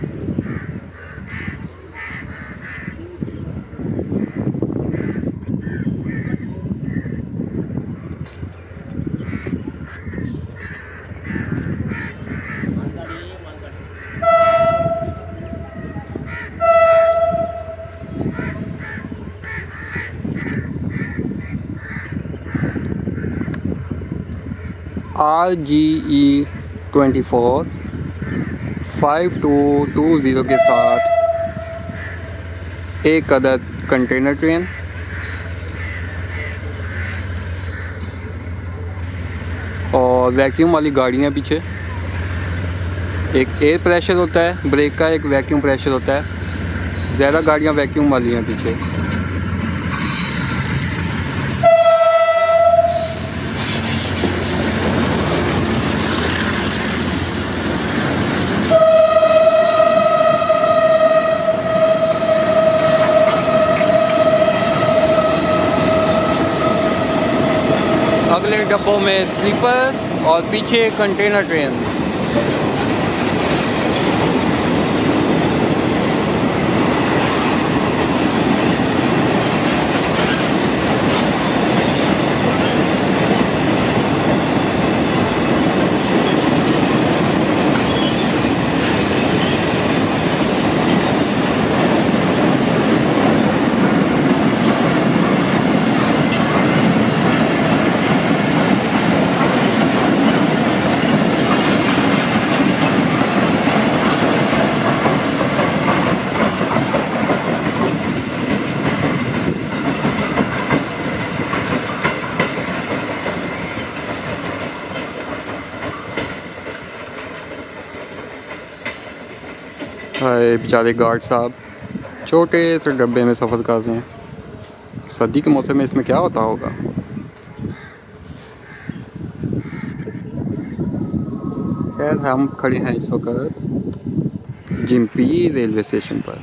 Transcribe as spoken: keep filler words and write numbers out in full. Are G E twenty four five two two zero के साथ एक अदद कंटेनर ट्रेन और वैक्यूम वाली गाड़ियाँ पीछे। एक एयर प्रेशर होता है ब्रेक का, एक वैक्यूम प्रेशर होता है। ज़्यादा गाड़ियाँ वैक्यूम वाली हैं पीछे। अगले डब्बों में स्लीपर और पीछे कंटेनर ट्रेन। हाय बेचारे गार्ड साहब, छोटे से डब्बे में सफ़र कर रहे हैं। सर्दी के मौसम में इसमें क्या होता होगा। खैर, हम खड़े हैं इस वक्त जिम्पी रेलवे स्टेशन पर।